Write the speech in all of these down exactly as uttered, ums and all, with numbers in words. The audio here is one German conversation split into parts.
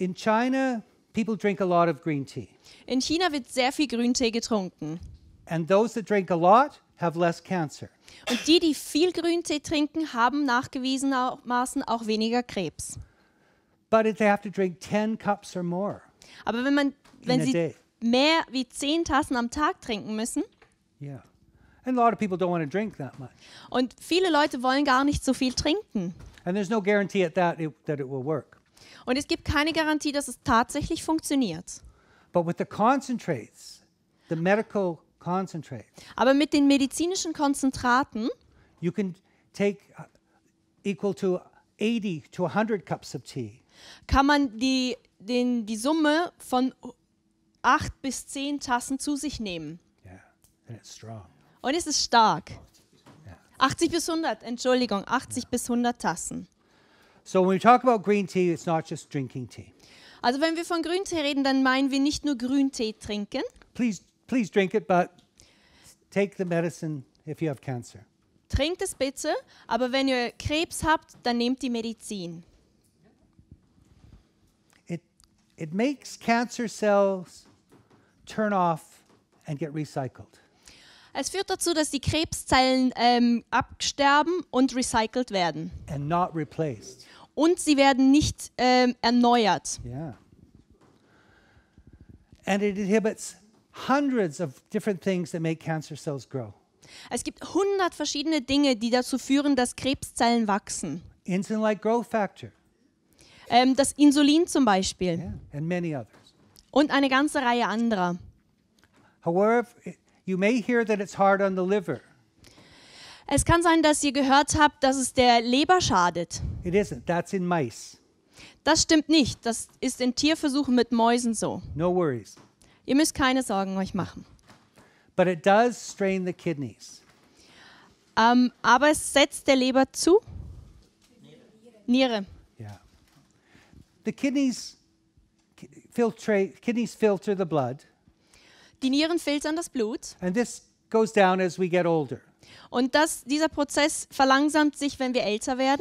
In China, people drink a lot of green tea. In China wird sehr viel Grüntee getrunken. And those that drink a lot have less cancer. Und die, die viel Grüntee trinken, haben nachgewiesenermaßen auch weniger Krebs. But if they have to drink ten cups or more. Aber wenn man wenn sie day. mehr wie zehn Tassen am Tag trinken müssen. Yeah. And a lot of people don't want to drink that much. Und viele Leute wollen gar nicht so viel trinken. And there's no guarantee at that it, that it will work. Und es gibt keine Garantie, dass es tatsächlich funktioniert. But with the concentrates, the medical concentrates, aber mit den medizinischen Konzentraten you can take equal to eighty to one hundred cups of tea. Kann man die, den, die Summe von acht bis zehn Tassen zu sich nehmen. Yeah. And it's strong. Und es ist stark. Yeah. achtzig bis hundert, Entschuldigung, achtzig yeah. bis hundert Tassen. So when we talk about green tea, it's not just drinking tea. Also wenn wir von Grüntee reden, dann meinen wir nicht nur Grüntee trinken. Please, please drink it, but take the medicine if you have cancer. Trinkt es bitte, aber wenn ihr Krebs habt, dann nehmt die Medizin. It, it makes cancer cells turn off and get recycled. Es führt dazu, dass die Krebszellen ähm, absterben und recycelt werden. And not replaced. Und sie werden nicht ähm, erneuert. Yeah. And it inhibits hundreds of different things that make cancer cells grow. Es gibt hundert verschiedene Dinge, die dazu führen, dass Krebszellen wachsen. Insulin-like growth factor. Ähm, das Insulin zum Beispiel. Yeah. And many others. Und eine ganze Reihe anderer. However, you may hear that it's hard on the liver. Es kann sein, dass ihr gehört habt, dass es der Leber schadet. It isn't. That's in mice. Das stimmt nicht. Das ist in Tierversuchen mit Mäusen so. No worries. Ihr müsst keine Sorgen euch machen. But it does strain the kidneys. Um, aber es setzt der Leber zu? Niere. Niere. Yeah. The kidneys filtrate, kidneys filter the blood. Die Nieren filtern das Blut. And this goes down as we get older. Und das, dieser Prozess verlangsamt sich, wenn wir älter werden.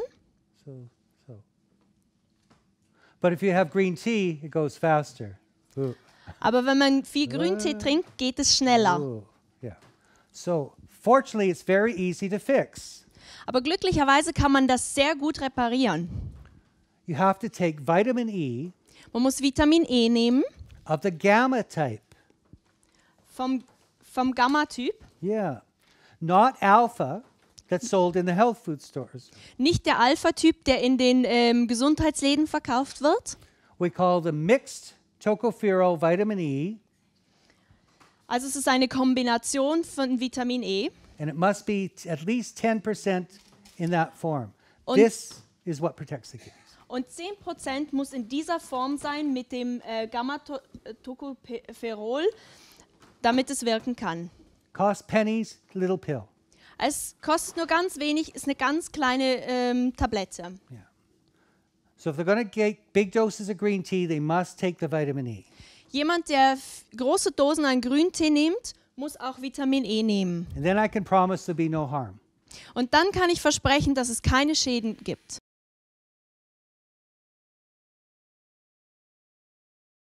So, so. But if you have green tea, it goes faster. Ooh. Aber wenn man viel Grüntee uh, trinkt, geht es schneller. Ooh. Yeah. So, fortunately, it's very easy to fix. Aber glücklicherweise kann man das sehr gut reparieren. You have to take vitamin E. Man muss Vitamin E nehmen. Of the gamma type. Vom vom Gamma-Typ. Yeah. Not alpha, that's sold in the health food stores. Nicht der Alpha-Typ, der in den ähm, Gesundheitsläden verkauft wird. We call the mixed tocopherol vitamin E. Also es ist eine Kombination von Vitamin E. And it must be at least ten percent in that form. Und this is what protects the kidneys. Und zehn Prozent muss in dieser Form sein mit dem äh, Gamma-Tocopherol, damit es wirken kann. Cost pennies, little pill. Es kostet nur ganz wenig, ist eine ganz kleine ähm, Tablette. Yeah. So if they're going to get big doses of green tea, they must take the vitamin E. Jemand, der große Dosen an Grüntee nimmt, muss auch Vitamin E nehmen. And then I can promise there'll be no harm. Und dann kann ich versprechen, dass es keine Schäden gibt.